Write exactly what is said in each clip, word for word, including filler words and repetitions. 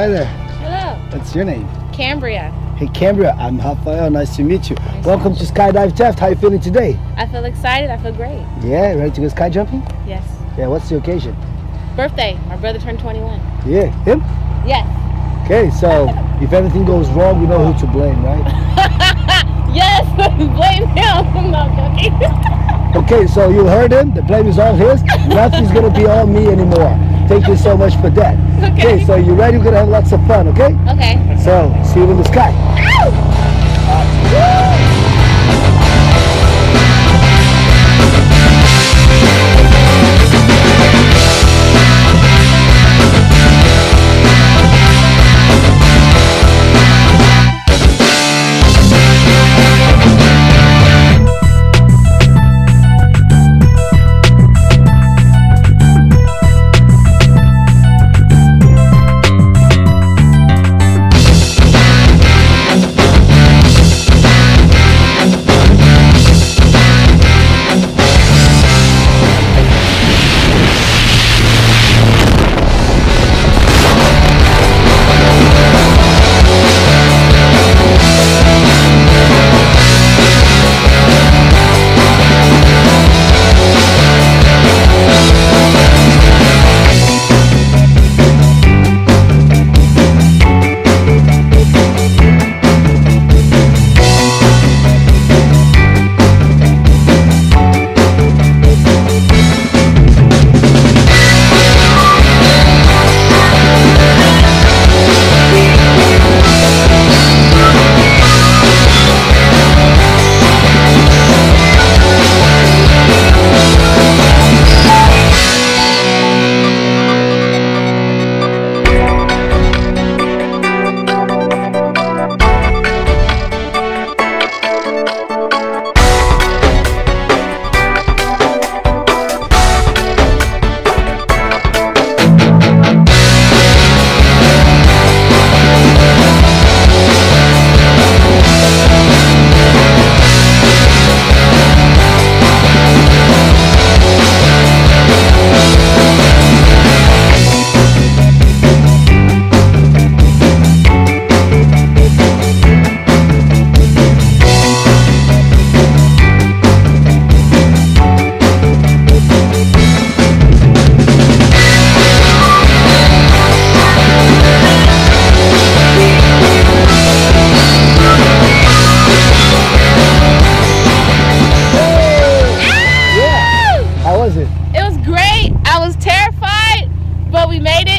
Hi there. Hello. What's your name? Kambria. Hey Kambria, I'm Rafael, nice to meet you. Nice Welcome to, you. to Skydive Taft. How are you feeling today? I feel excited, I feel great. Yeah, ready to go sky jumping? Yes. Yeah, what's the occasion? Birthday, my brother turned twenty-one. Yeah, him? Yes. Okay, so if anything goes wrong, we know who to blame, right? Yes, blame him. No, I'm joking. Okay, so you heard him, the blame is all his, nothing's going to be on me anymore. Thank you so much for that. Okay, okay so you ready? We're going to have lots of fun, okay? Okay. So, see you in the sky. Ow!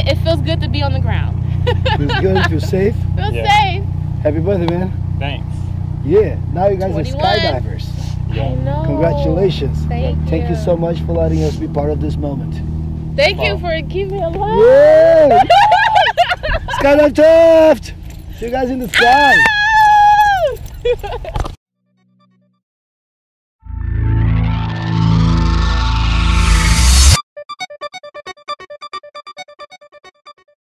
It feels good to be on the ground. Feels good, feels safe. Feels yeah. safe. Happy birthday, man. Thanks. Yeah, now you guys twenty-one. Are skydivers. Yeah. I know. Congratulations. Thank you. Thank you so much for letting us be part of this moment. Thank wow. you for keeping me alive. Yeah. Skydive Taft. See you guys in the sky.